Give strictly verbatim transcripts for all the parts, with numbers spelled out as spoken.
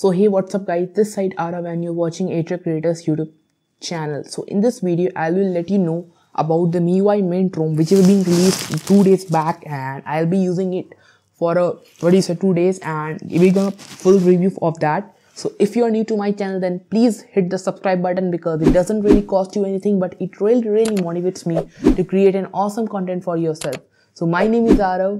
So hey, what's up guys, this side Arav and you're watching Atreya Creators YouTube channel. So in this video, I will let you know about the M I U I Mint ROM which is being released two days back, and I'll be using it for a what do you say two days and we're gonna full review of that. So if you are new to my channel, then please hit the subscribe button because it doesn't really cost you anything, but it really really motivates me to create an awesome content for yourself. So my name is Arav.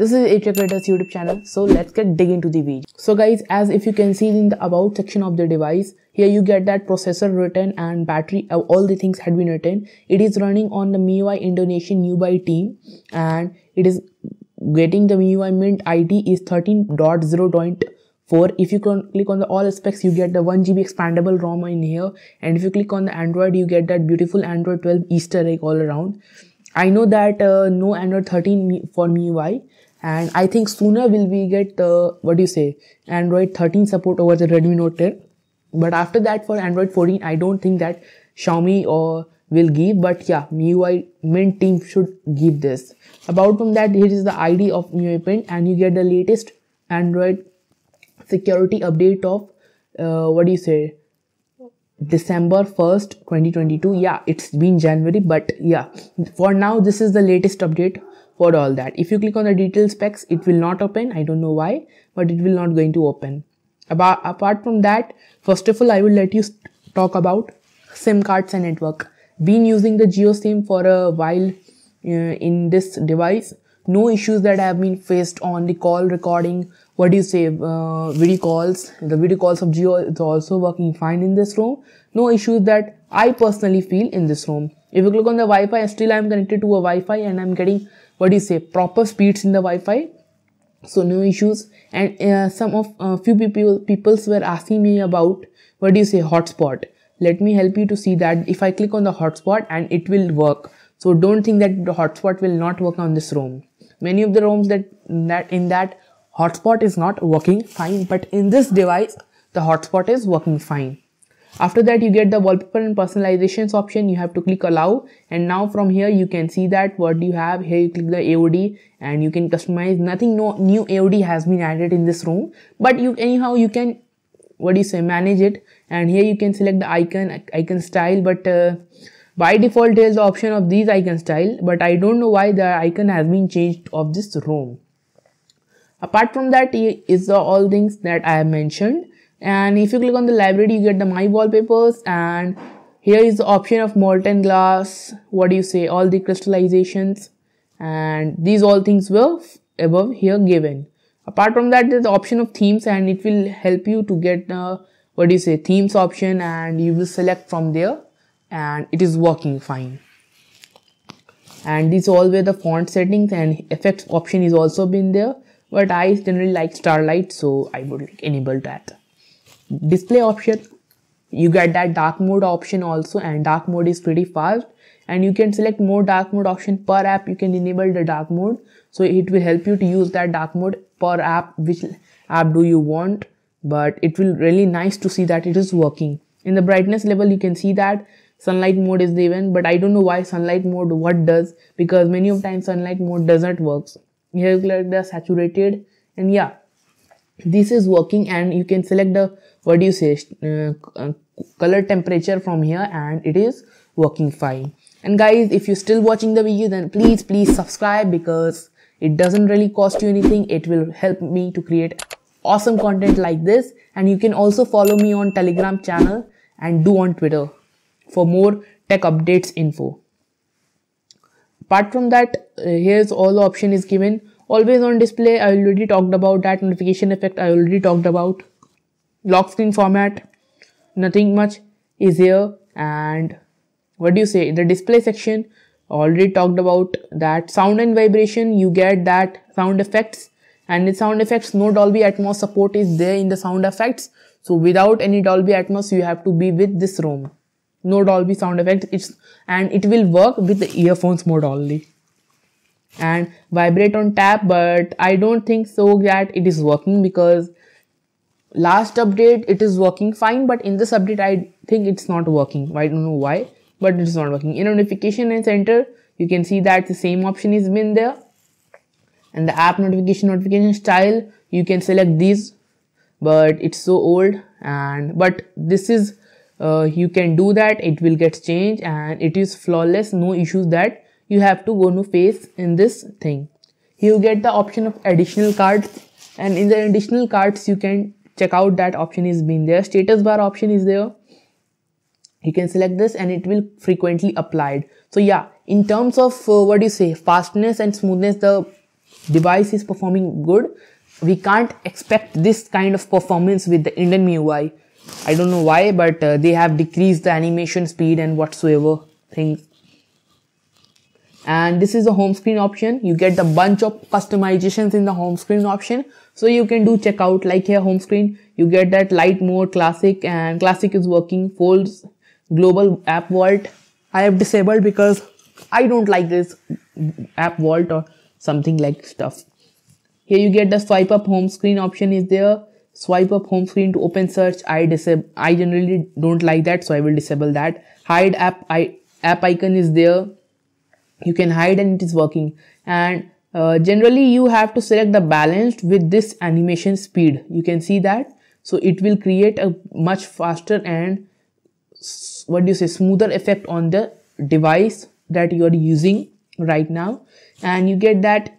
This is Atreya Creators YouTube channel. So let's get dig into the video. So guys, as if you can see in the about section of the device, here you get that processor written and battery, all the things had been written. It is running on the M I U I Indonesian Nubai team and it is getting the M I U I Mint I D is thirteen point zero point four. If you can click on the all specs, you get the one gigabyte expandable ROM in here, and if you click on the Android, you get that beautiful Android twelve Easter egg all around. I know that uh, no Android thirteen for M I U I, and I think sooner will we get uh, what do you say Android thirteen support over the Redmi Note ten, but after that for Android fourteen I don't think that Xiaomi or will give, but yeah, M I U I Mint team should give this. About from that, here is the I D of M I U I Mint and you get the latest Android security update of uh, what do you say December first twenty twenty-two. Yeah, it's been January, but yeah, for now this is the latest update for all that. If you click on the detail specs, it will not open. I don't know why, but it will not going to open. About apart from that, first of all I will let you talk about SIM cards and network. Been using the Jio SIM for a while uh, in this device. No issues that have been faced on the call recording, what do you say, uh, video calls. The video calls of Jio is also working fine in this ROM. No issues that I personally feel in this ROM. If you click on the Wi-Fi, still I am connected to a Wi-Fi and I am getting, what do you say, proper speeds in the Wi-Fi. So no issues. And uh, some of uh, few people peoples were asking me about, what do you say, hotspot. Let me help you to see that if I click on the hotspot and it will work. So don't think that the hotspot will not work on this ROM. Many of the ROMs that, that in that hotspot is not working fine, but in this device the hotspot is working fine. After that you get the wallpaper and personalizations option. You have to click allow, and now from here you can see that what you have here. You click the A O D and you can customize nothing. No new A O D has been added in this ROM, but you anyhow you can what do you say manage it, and here you can select the icon icon style, but uh, by default there is the option of these icon style, but I don't know why the icon has been changed of this ROM. Apart from that is the all things that I have mentioned, and if you click on the library you get the my wallpapers, and here is the option of molten glass, what do you say, all the crystallizations, and these all things were above here given. Apart from that there is the option of themes, and it will help you to get the what do you say themes option, and you will select from there. And it is working fine. And these all were the font settings, and effects option is also been there, but I generally like starlight, so I would enable that. Display option, you get that dark mode option also, and dark mode is pretty fast, and you can select more dark mode option per app. You can enable the dark mode, so it will help you to use that dark mode per app, which app do you want, but it will really nice to see that it is working. In the brightness level you can see that sunlight mode is given, but I don't know why sunlight mode what does, because many of times sunlight mode doesn't work. Here you select the saturated, and yeah, this is working, and you can select the what do you say uh, uh, color temperature from here, and it is working fine. And guys, if you're still watching the video, then please please subscribe, because it doesn't really cost you anything. It will help me to create awesome content like this, and you can also follow me on Telegram channel and do on Twitter for more tech updates info. Apart from that, uh, here's all the option is given. Always on display, I already talked about that. Notification effect, I already talked about. Lock screen format, nothing much is here. And what do you say, the display section, already talked about that. Sound and vibration, you get that sound effects, and the sound effects, no Dolby Atmos support is there in the sound effects. So without any Dolby Atmos, you have to be with this ROM. No Dolby sound effect, it's and it will work with the earphones mode only. And vibrate on tap, but I don't think so that it is working, because last update it is working fine, but in this update I think it's not working. I don't know why, but it is not working. In notification and center, you can see that the same option is been there. And the app notification notification style, you can select these but it's so old. And but this is uh, you can do that, it will get changed, and it is flawless, no issues that you have to go to face in this thing. You get the option of additional cards, and in the additional cards you can check out that option is been there. Status bar option is there, you can select this and it will frequently applied. So yeah, in terms of uh, what do you say, fastness and smoothness, the device is performing good. We can't expect this kind of performance with the Indian M I U I. I don't know why, but uh, they have decreased the animation speed and whatsoever things. And this is the home screen option. You get the bunch of customizations in the home screen option. So you can do checkout, like here home screen. You get that light mode, classic, and classic is working. Folds, global app vault. I have disabled because I don't like this app vault or something like stuff. Here you get the swipe up home screen option is there. Swipe up home screen to open search. I disable. I generally don't like that, so I will disable that. Hide app. I app icon is there. You can hide and it is working. And uh, generally you have to select the balanced with this animation speed. You can see that. So it will create a much faster and what do you say smoother effect on the device that you are using right now. And you get that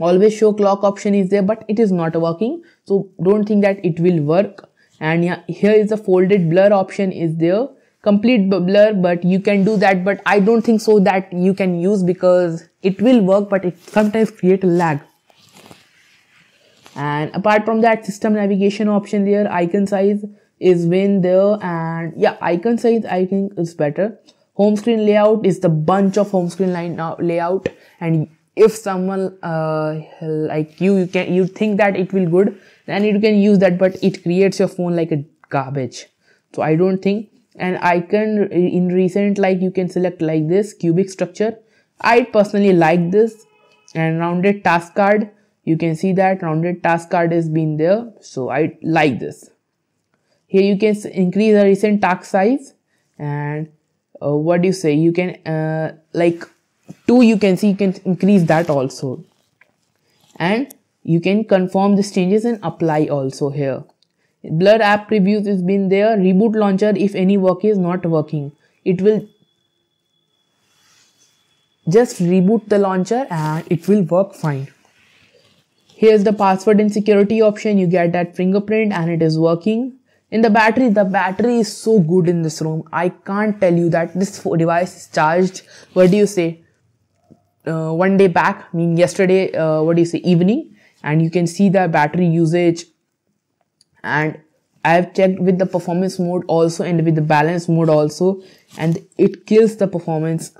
always show clock option is there, but it is not working, so don't think that it will work. And yeah, here is the folded blur option is there, complete blur, but you can do that, but I don't think so that you can use, because it will work but it sometimes create a lag. And apart from that, system navigation option there, icon size is been there, and yeah, icon size I think is better. Home screen layout is the bunch of home screen line now layout, and if someone uh, like you, you can you think that it will good, then you can use that, but it creates your phone like a garbage. So I don't think. And icon in recent, like you can select like this cubic structure. I personally like this. And rounded task card, you can see that rounded task card has been there, so I like this. Here you can increase the recent task size, and uh, what do you say? You can uh, like. Two, you can see you can increase that also, and you can confirm these changes and apply also. Here blur app previews is been there. Reboot launcher, if any work is not working, it will just reboot the launcher and it will work fine. Here's the password and security option. You get that fingerprint and it is working. In the battery, the battery is so good in this room. I can't tell you that this device is charged. What do you say? Uh, one day back, I mean yesterday, uh, what do you say, evening, and you can see the battery usage. And I have checked with the performance mode also and with the balance mode also, and it kills the performance.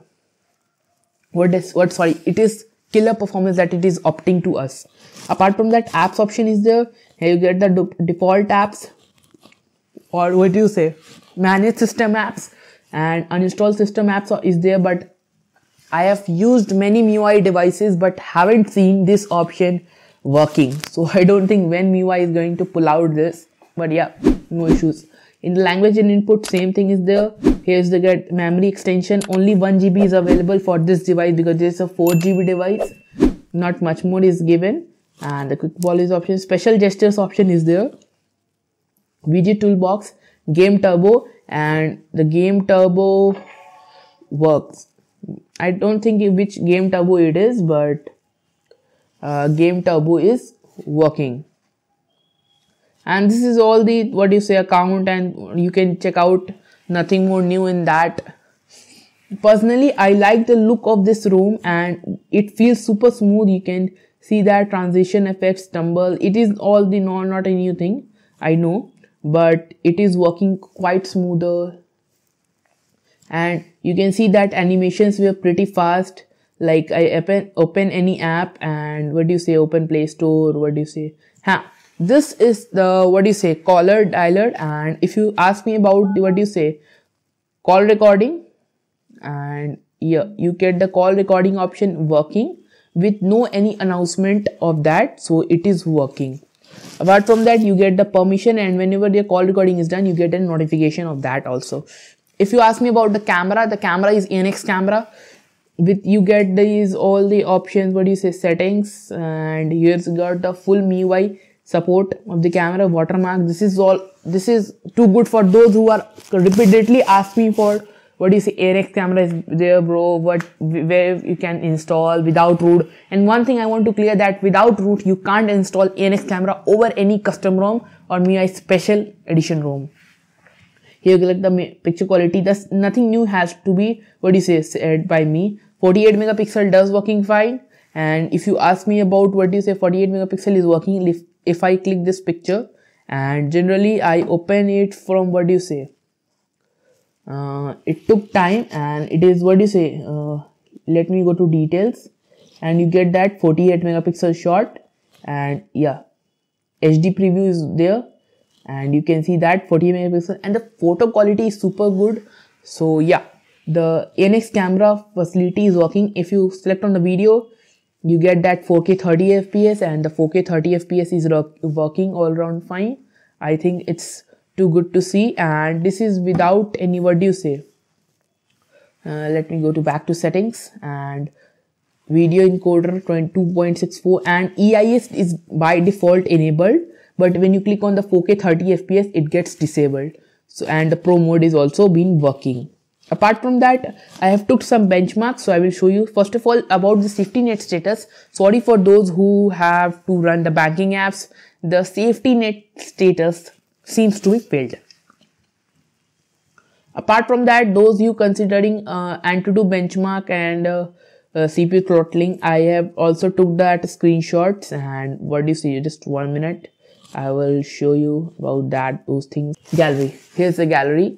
What is what? Sorry, it is killer performance that it is opting to us. Apart from that, apps option is there. Here you get the default apps, or what do you say, manage system apps, and uninstall system apps is there, but I have used many M I U I devices but haven't seen this option working, so I don't think when M I U I is going to pull out this, but yeah, no issues. In the language and input, same thing is there. Here's the get memory extension, only one G B is available for this device because this is a four G B device, not much more is given. And the quick volleys option, special gestures option is there, widget toolbox, game turbo, and the game turbo works. I don't think which game turbo it is, but uh, game turbo is working. And this is all the what you say account, and you can check out, nothing more new in that. Personally, I like the look of this room and it feels super smooth. You can see that transition effects, tumble, it is all the no, not a new thing, I know, but it is working quite smoother. And you can see that animations were pretty fast, like I open, open any app, and what do you say, open Play Store, what do you say, huh. This is the what do you say caller dialer, and if you ask me about what do you say call recording, and yeah, you get the call recording option working with no any announcement of that, so it is working. Apart from that, you get the permission, and whenever the call recording is done, you get a notification of that also. If you ask me about the camera, the camera is A N X camera. With you get these all the options, what do you say, settings, and here's got the full M I U I support of the camera, watermark. This is all, this is too good for those who are repeatedly ask me for, what do you say, A N X camera is there bro, what, where you can install without root. And one thing I want to clear, that without root you can't install A N X camera over any custom ROM or M I U I special edition ROM. Here you select the picture quality, thus nothing new has to be, what do you say, said by me. forty-eight megapixel does working fine, and if you ask me about what do you say, forty-eight megapixel is working. If, if I click this picture, and generally I open it from, what do you say, Uh, it took time, and it is, what do you say, uh, let me go to details, and you get that forty-eight megapixel shot. And yeah, H D preview is there, and you can see that forty megapixel, and the photo quality is super good. So yeah, the A N X camera facility is working. If you select on the video, you get that four K thirty F P S, and the four K thirty F P S is working all around fine. I think it's too good to see, and this is without any, what do you say, uh, let me go to back to settings, and video encoder twenty-two point six four, and E I S is by default enabled, but when you click on the four K thirty F P S it gets disabled. So, and the pro mode is also been working. Apart from that, I have took some benchmarks, so I will show you. First of all, about the safety net status, sorry for those who have to run the banking apps, the safety net status seems to be failed. Apart from that, those you considering uh, Antutu benchmark and uh, uh, C P U throttling, I have also took that screenshots, and what do you see, just one minute I will show you about that, those things. Gallery, here's the gallery,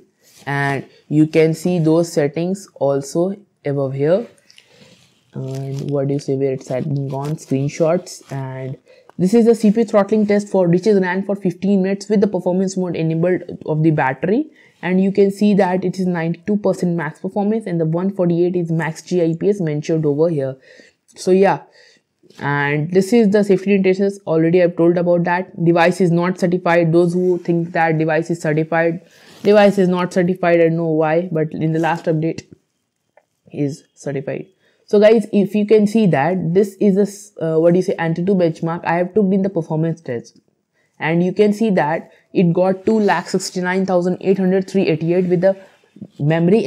and you can see those settings also above here, and what do you say, where it's had been gone, screenshots. And this is the C P U throttling test for which is ran for fifteen minutes with the performance mode enabled of the battery, and you can see that it is ninety-two percent max performance, and the one forty-eight is max G I P S mentioned over here. So yeah, and this is the safety net status, already I've told about that. Device is not certified, those who think that device is certified, device is not certified, I don't know why, but in the last update is certified. So guys, if you can see that this is a uh, what do you say, Antutu benchmark I have took in the performance test, and you can see that it got two lakh sixty-nine thousand eight hundred three eighty-eight with the memory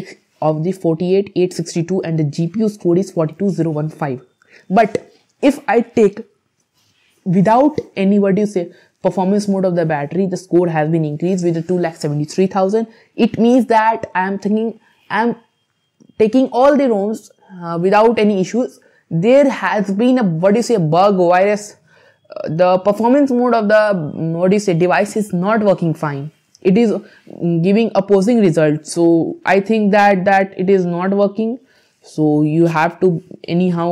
of the forty-eight eight sixty-two, and the G P U score is forty-two thousand fifteen. But if I take without any, what do you say, performance mode of the battery, the score has been increased with the two lakh seventy-three thousand. It means that I am thinking I am taking all the ROMs Uh, without any issues. There has been a, what do you say, bug, virus, uh, the performance mode of the, what do you say, device is not working fine, it is giving opposing results. So I think that that it is not working, so you have to anyhow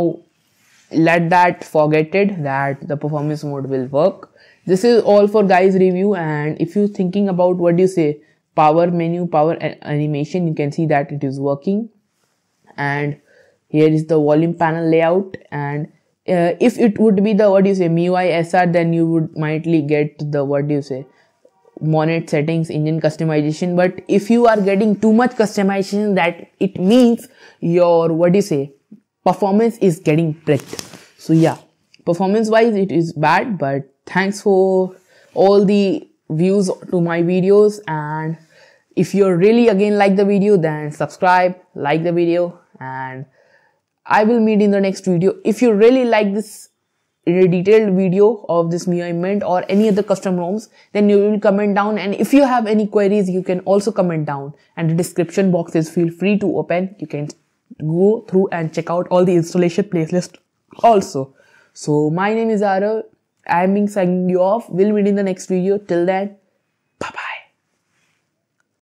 let that forget it, that the performance mode will work. This is all for guys review, and if you thinking about, what do you say, power menu, power animation, you can see that it is working. And here is the volume panel layout, and uh, if it would be the, what do you say, M I U I S R, then you would mightly get the, what do you say, monet settings, engine customization. But if you are getting too much customization, that it means your, what do you say, performance is getting bricked. So yeah, performance wise it is bad, but thanks for all the views to my videos, and if you really again like the video, then subscribe, like the video, and I will meet in the next video. If you really like this detailed video of this M I U I Mint or any other custom ROMs, then you will comment down, and if you have any queries you can also comment down, and the description box is feel free to open, you can go through and check out all the installation playlist also. So my name is Arav, I am signing you off, we'll meet in the next video. Till then,